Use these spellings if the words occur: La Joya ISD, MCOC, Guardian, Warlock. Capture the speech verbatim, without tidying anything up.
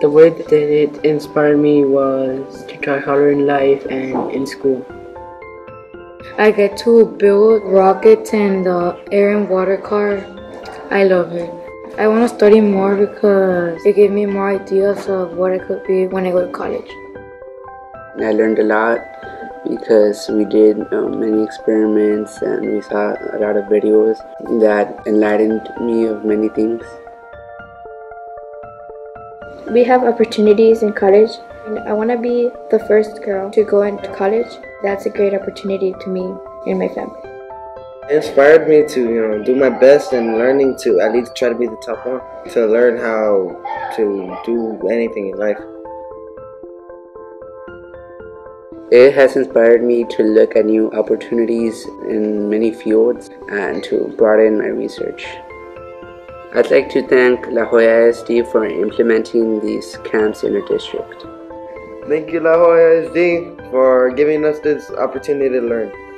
The way that it inspired me was to try harder in life and in school. I get to build rockets and the air and water car. I love it. I want to study more because it gave me more ideas of what I could be when I go to college. I learned a lot because we did um, many experiments and we saw a lot of videos that enlightened me of many things. We have opportunities in college, and I want to be the first girl to go into college. That's a great opportunity to me and my family. It inspired me to, you know, do my best and learning to at least try to be the top one, to learn how to do anything in life. It has inspired me to look at new opportunities in many fields and to broaden my research. I'd like to thank La Joya I S D for implementing these camps in our district. Thank you, La Joya I S D, for giving us this opportunity to learn.